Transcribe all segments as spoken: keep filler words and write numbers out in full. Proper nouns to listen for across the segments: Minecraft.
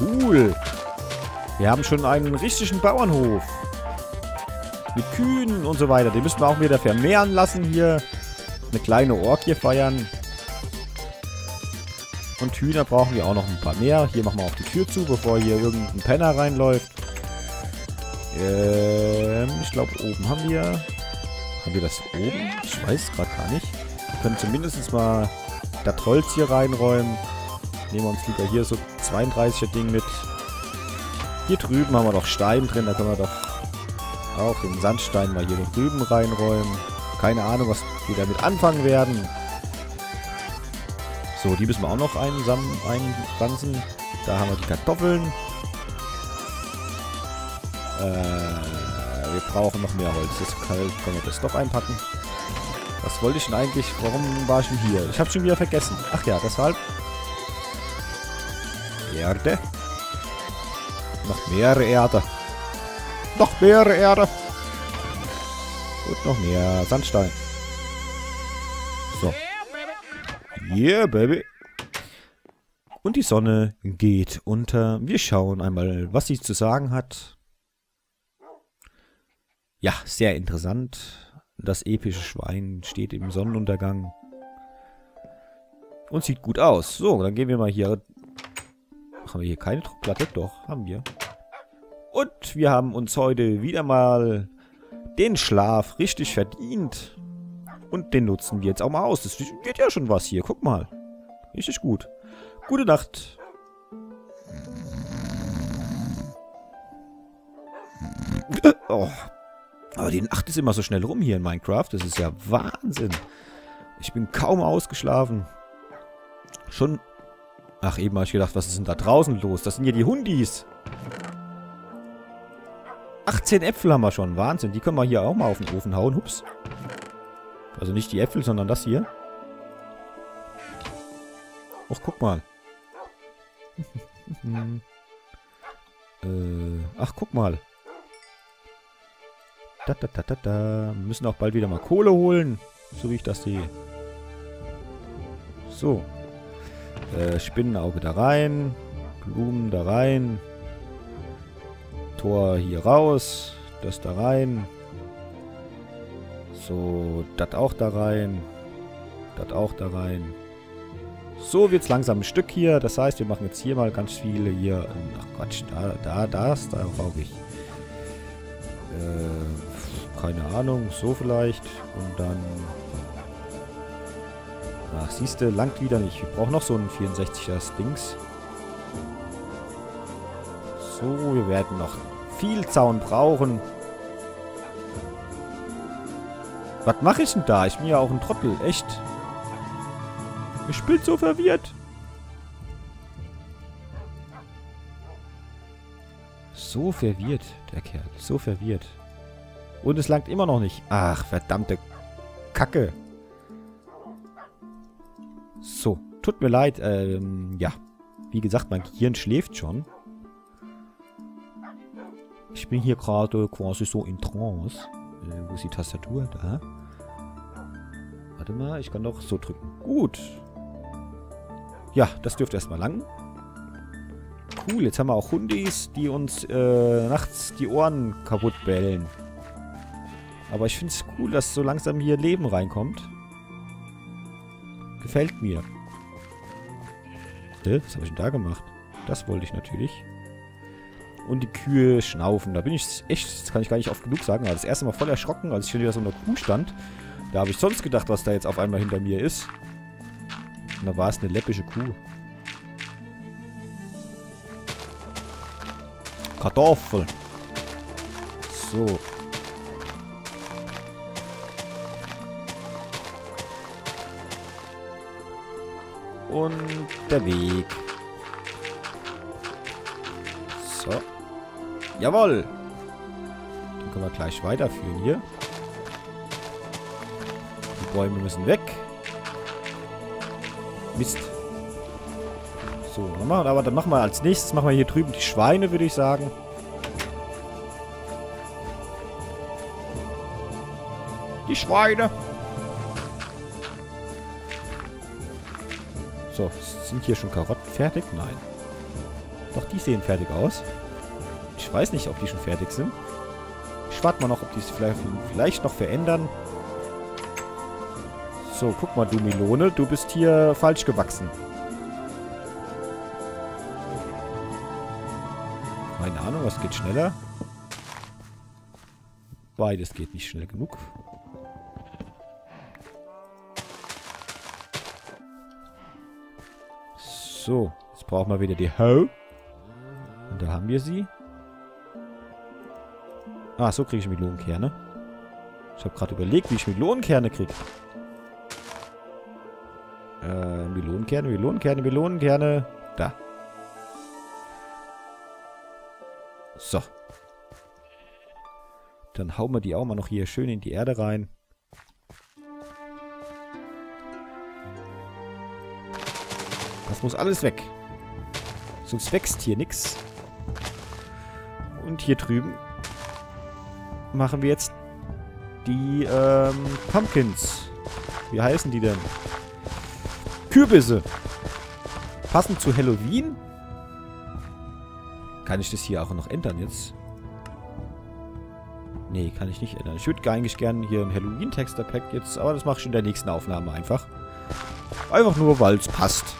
Cool. Wir haben schon einen richtigen Bauernhof. Mit Kühen und so weiter. Den müssen wir auch wieder vermehren lassen hier. Eine kleine Orgie feiern. Und Hühner brauchen wir auch noch ein paar mehr. Hier machen wir auch die Tür zu, bevor hier irgendein Penner reinläuft. Ähm, ich glaube, oben haben wir... Haben wir das oben? Ich weiß gerade gar nicht. Wir können zumindest mal das Holz hier reinräumen. Nehmen wir uns lieber hier so zweiunddreißiger Ding mit. Hier drüben haben wir noch Stein drin. Da können wir doch auch den Sandstein mal hier drüben reinräumen. Keine Ahnung, was wir damit anfangen werden. So, die müssen wir auch noch einpflanzen. Da haben wir die Kartoffeln. Äh, wir brauchen noch mehr Holz. Jetzt können wir das doch einpacken. Was wollte ich denn eigentlich? Warum war ich denn hier? Ich habe schon wieder vergessen. Ach ja, deshalb. Erde. Noch mehr Erde. Noch mehr Erde. Und noch mehr Sandstein. So. Yeah, baby. Und die Sonne geht unter. Wir schauen einmal, was sie zu sagen hat. Ja, sehr interessant. Das epische Schwein steht im Sonnenuntergang. Und sieht gut aus. So, dann gehen wir mal hier... Haben wir hier keine Druckplatte? Doch, haben wir. Und wir haben uns heute wieder mal den Schlaf richtig verdient. Und den nutzen wir jetzt auch mal aus. Das wird ja schon was hier. Guck mal. Richtig gut. Gute Nacht. Oh. Aber die Nacht ist immer so schnell rum hier in Minecraft. Das ist ja Wahnsinn. Ich bin kaum ausgeschlafen. Schon... Ach, eben habe ich gedacht, was ist denn da draußen los? Das sind ja die Hundis. achtzehn Äpfel haben wir schon. Wahnsinn. Die können wir hier auch mal auf den Ofen hauen. Hups. Also nicht die Äpfel, sondern das hier. Och, guck mal. äh, ach, guck mal. Da, da, da, da, da. Wir müssen auch bald wieder mal Kohle holen. So wie ich das sehe. So. Äh, Spinnenauge da rein. Blumen da rein. Tor hier raus. Das da rein. So, das auch da rein. Das auch da rein. So wird's langsam ein Stück hier. Das heißt, wir machen jetzt hier mal ganz viele hier. Ach Quatsch, da, da, das, da brauche ich. Äh, keine Ahnung, so vielleicht. Und dann... Ach, siehste, langt wieder nicht. Ich brauche noch so einen vierundsechziger Dings. So, wir werden noch viel Zaun brauchen. Was mache ich denn da? Ich bin ja auch ein Trottel, echt. Ich bin so verwirrt. So verwirrt, der Kerl. So verwirrt. Und es langt immer noch nicht. Ach, verdammte Kacke. So, tut mir leid. Ähm, ja. Wie gesagt, mein Gehirn schläft schon. Ich bin hier gerade quasi so in Trance. Wo ist die Tastatur? Da. Warte mal, ich kann doch so drücken. Gut. Ja, das dürfte erstmal lang. Cool, jetzt haben wir auch Hundis, die uns äh, nachts die Ohren kaputt bellen. Aber ich finde es cool, dass so langsam hier Leben reinkommt. Gefällt mir. Hä? Was habe ich denn da gemacht? Das wollte ich natürlich. Und die Kühe schnaufen. Da bin ich echt, das kann ich gar nicht oft genug sagen, aber das erste Mal voll erschrocken, als ich schon wieder so in der Kuh stand. Da habe ich sonst gedacht, was da jetzt auf einmal hinter mir ist. Und da war es eine läppische Kuh. Kartoffeln. So. Und der Weg. So. Jawohl. Dann können wir gleich weiterführen hier. Die Bäume müssen weg. Mist. So, dann machen wir, aber dann machen wir als nächstes, machen wir hier drüben die Schweine, würde ich sagen. Die Schweine. So, sind hier schon Karotten fertig? Nein. Doch die sehen fertig aus. Ich weiß nicht, ob die schon fertig sind. Ich warte mal noch, ob die es vielleicht, vielleicht noch verändern. So, guck mal, du Melone, du bist hier falsch gewachsen. Keine Ahnung, was geht schneller? Beides geht nicht schnell genug. So, jetzt brauchen wir wieder die Hoe. Und da haben wir sie. Ah, so kriege ich Melonenkerne. Ich habe gerade überlegt, wie ich Melonenkerne kriege. Äh, Melonenkerne, Melonenkerne, Melonenkerne. Da. So. Dann hauen wir die auch mal noch hier schön in die Erde rein. Das muss alles weg. Sonst wächst hier nichts. Und hier drüben machen wir jetzt die ähm, Pumpkins. Wie heißen die denn? Kürbisse. Passend zu Halloween. Kann ich das hier auch noch ändern jetzt? Nee, kann ich nicht ändern. Ich würde eigentlich gerne hier ein Halloween-Texter-Pack jetzt, aber das mache ich in der nächsten Aufnahme einfach. Einfach nur, weil es passt.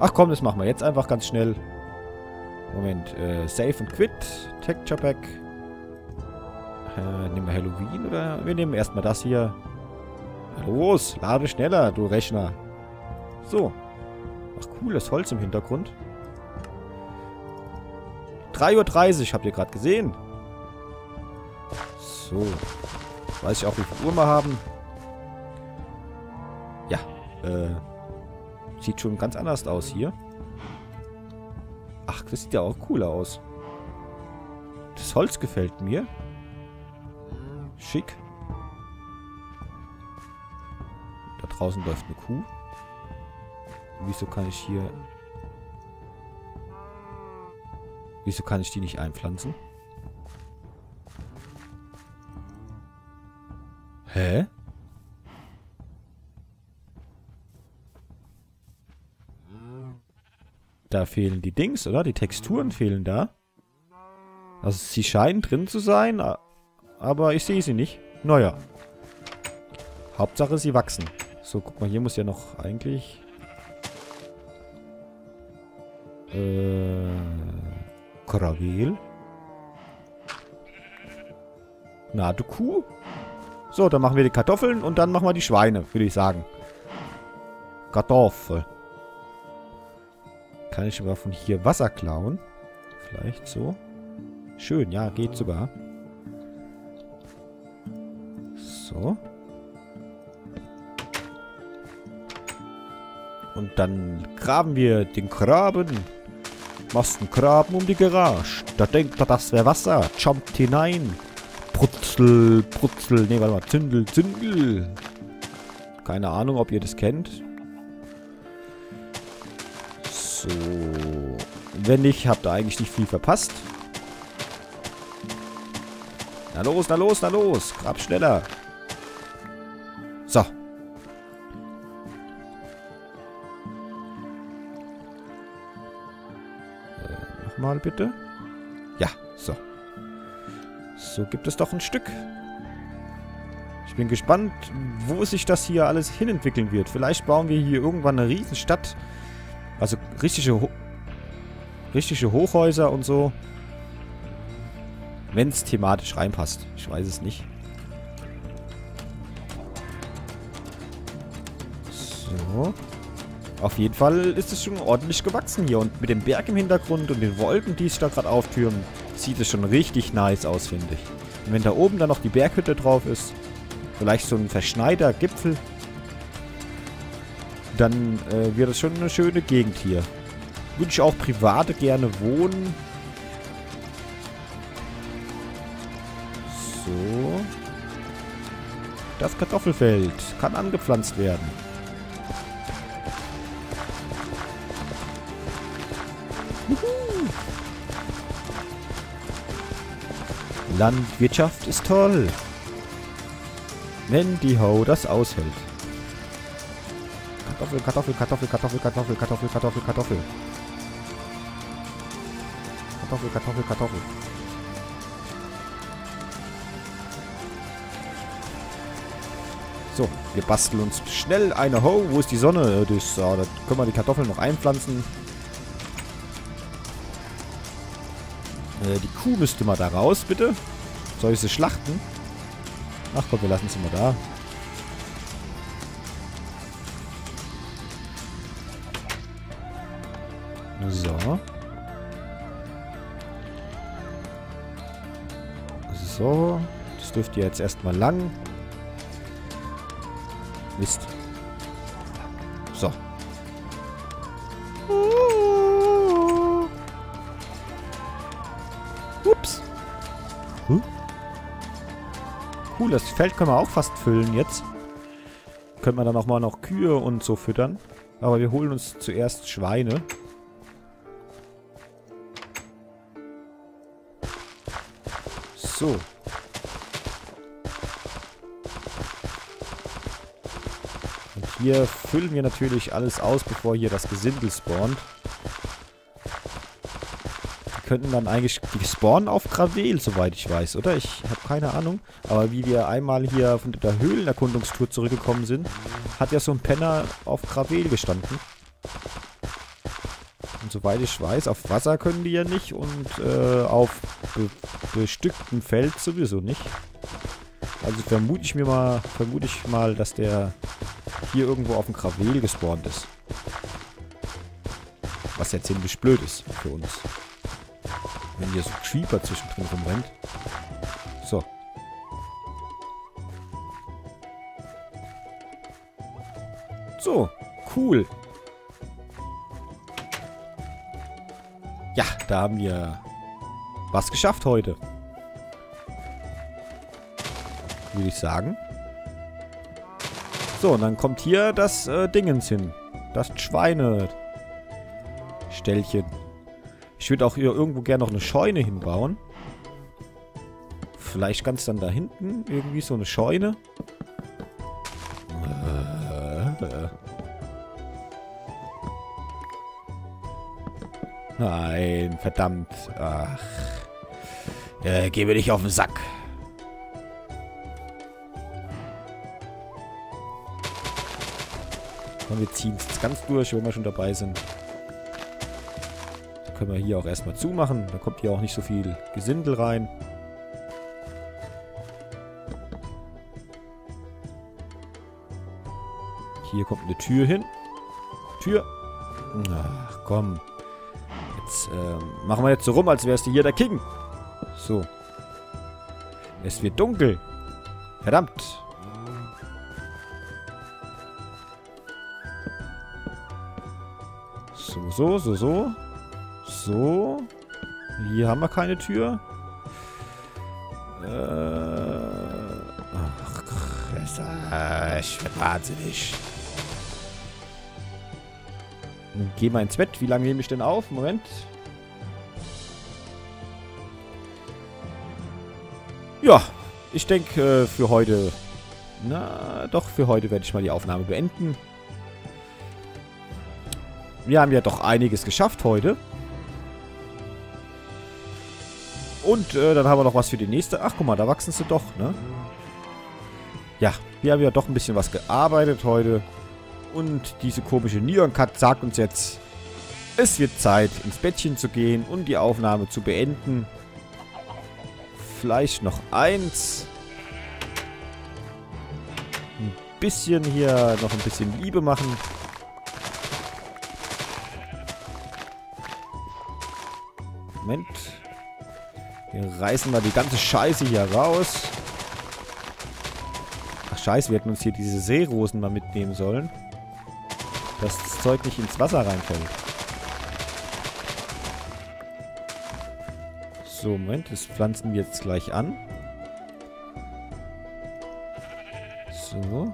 Ach komm, das machen wir jetzt einfach ganz schnell. Moment, äh, Save and Quit, Texture Pack. Äh, nehmen wir Halloween oder? Wir nehmen erstmal das hier. Los, lade schneller, du Rechner. So. Ach cool, das Holz im Hintergrund. drei Uhr dreißig, habt ihr gerade gesehen. So. Weiß ich auch, wie viel Uhr wir haben. Ja, äh. Sieht schon ganz anders aus hier. Ach, das sieht ja auch cooler aus. Das Holz gefällt mir. Schick. Da draußen läuft eine Kuh. Wieso kann ich hier... Wieso kann ich die nicht einpflanzen? Hä? Da fehlen die Dings, oder? Die Texturen fehlen da. Also sie scheinen drin zu sein, aber ich sehe sie nicht. Naja. Hauptsache sie wachsen. So, guck mal, hier muss ja noch eigentlich... Äh... Krawel. Na, du Kuh. So, dann machen wir die Kartoffeln und dann machen wir die Schweine, würde ich sagen. Kartoffel. Kann ich aber von hier Wasser klauen? Vielleicht so. Schön, ja, geht sogar. So. Und dann graben wir den Graben. Machst einen Graben um die Garage. Da denkt er, das wäre Wasser. Jumpt hinein. Brutzel, brutzel. Ne, warte mal. Zündel, zündel. Keine Ahnung, ob ihr das kennt. So. Wenn nicht, habt ihr eigentlich nicht viel verpasst. Na los, na los, na los. Grab schneller. So. Äh, nochmal bitte. Ja, so. So gibt es doch ein Stück. Ich bin gespannt, wo sich das hier alles hin entwickeln wird. Vielleicht bauen wir hier irgendwann eine Riesenstadt. Also richtige, Ho- richtige Hochhäuser und so. Wenn es thematisch reinpasst. Ich weiß es nicht. So. Auf jeden Fall ist es schon ordentlich gewachsen hier. Und mit dem Berg im Hintergrund und den Wolken, die sich da gerade auftürmen, sieht es schon richtig nice aus, finde ich. Und wenn da oben dann noch die Berghütte drauf ist, vielleicht so ein verschneiter Gipfel, dann äh, wird das schon eine schöne Gegend hier. Würde ich auch private gerne wohnen. So. Das Kartoffelfeld kann angepflanzt werden. Juhu. Landwirtschaft ist toll. Wenn die Ho das aushält. Kartoffel, Kartoffel, Kartoffel, Kartoffel, Kartoffel, Kartoffel, Kartoffel, Kartoffel. Kartoffel, Kartoffel, Kartoffel. So, wir basteln uns schnell eine Ho. Wo ist die Sonne? Das, da können wir die Kartoffeln noch einpflanzen. Äh, die Kuh müsste mal da raus, bitte. Soll ich sie schlachten? Ach komm, wir lassen sie mal da. So. So. Das dürfte jetzt erstmal lang. Mist. So. Ups. Huh? Cool, das Feld können wir auch fast füllen jetzt. Können wir dann auch mal noch Kühe und so füttern. Aber wir holen uns zuerst Schweine. So. Und hier füllen wir natürlich alles aus, bevor hier das Gesindel spawnt. Wir könnten dann eigentlich... Die spawnen auf Gravel, soweit ich weiß, oder? Ich habe keine Ahnung. Aber wie wir einmal hier von der Höhlenerkundungstour zurückgekommen sind, hat ja so ein Penner auf Gravel gestanden. Und soweit ich weiß, auf Wasser können die ja nicht und äh, auf... Be bestückten Feld sowieso nicht. Also vermute ich mir mal, vermute ich mal, dass der hier irgendwo auf dem Gravel gespawnt ist. Was ja ziemlich blöd ist für uns. Wenn hier so ein Creeper zwischendrin rumrennt. So. So, cool. Ja, da haben wir was geschafft heute. Würde ich sagen. So, und dann kommt hier das äh, Dingens hin. Das Schweineställchen. Ich würde auch hier irgendwo gerne noch eine Scheune hinbauen. Vielleicht ganz dann da hinten irgendwie so eine Scheune. Äh, äh. Nein, verdammt. Ach. Äh, geh mir nicht auf den Sack. Und wir ziehen es jetzt ganz durch, wenn wir schon dabei sind. Dann können wir hier auch erstmal zumachen. Da kommt hier auch nicht so viel Gesindel rein. Hier kommt eine Tür hin. Tür. Ach, komm. Jetzt, äh, machen wir jetzt so rum, als wärst du hier der King. So. Es wird dunkel. Verdammt. So, so, so, so. So. Hier haben wir keine Tür. Äh. Ach, Kresse. Ich werd wahnsinnig. Geh mal ins Bett. Wie lange nehme ich denn auf? Moment. Ja, ich denke äh, für heute... Na, doch, für heute werde ich mal die Aufnahme beenden. Wir haben ja doch einiges geschafft heute. Und äh, dann haben wir noch was für die nächste... Ach, guck mal, da wachsen sie doch, ne? Ja, wir haben ja doch ein bisschen was gearbeitet heute. Und diese komische Neon Cut sagt uns jetzt, es wird Zeit, ins Bettchen zu gehen und die Aufnahme zu beenden. Vielleicht noch eins. Ein bisschen hier, noch ein bisschen Liebe machen. Moment. Wir reißen mal die ganze Scheiße hier raus. Ach scheiße, wir hätten uns hier diese Seerosen mal mitnehmen sollen. Dass das Zeug nicht ins Wasser reinfällt. So, Moment, das pflanzen wir jetzt gleich an. So.